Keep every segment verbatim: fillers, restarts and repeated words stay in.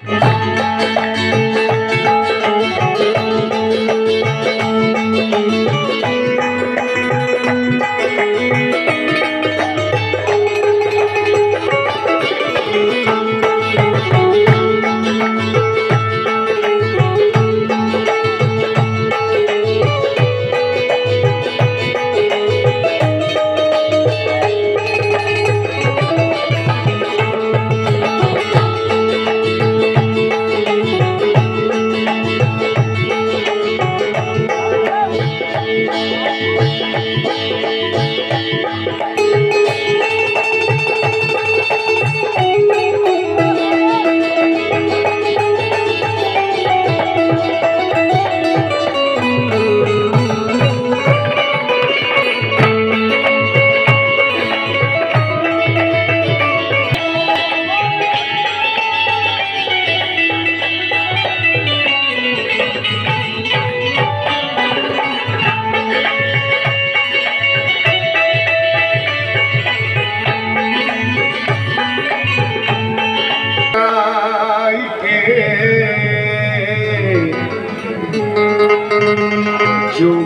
जो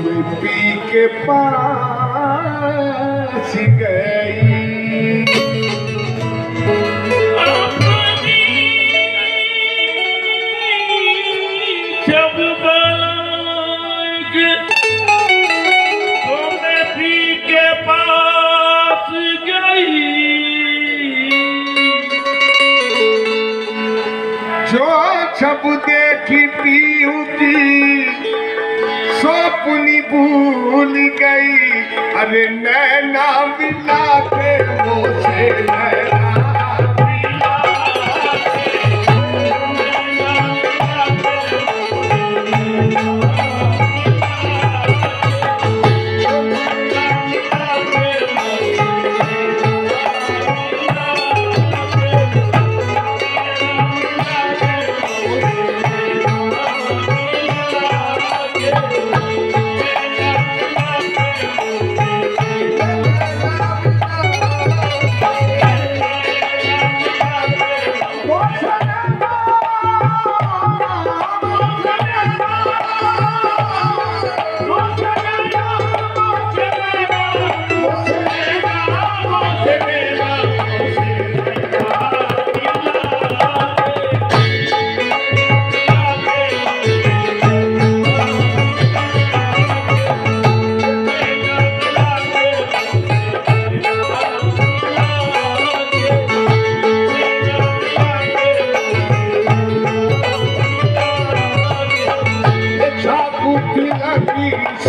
मैं पी के पास गई जब जो मैं पी के पास गई जो जब देखी पीऊ की अपनी भूल गई। अरे नैना मिला के मुझे नैना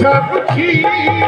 सब खीरे oh,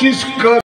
जिसका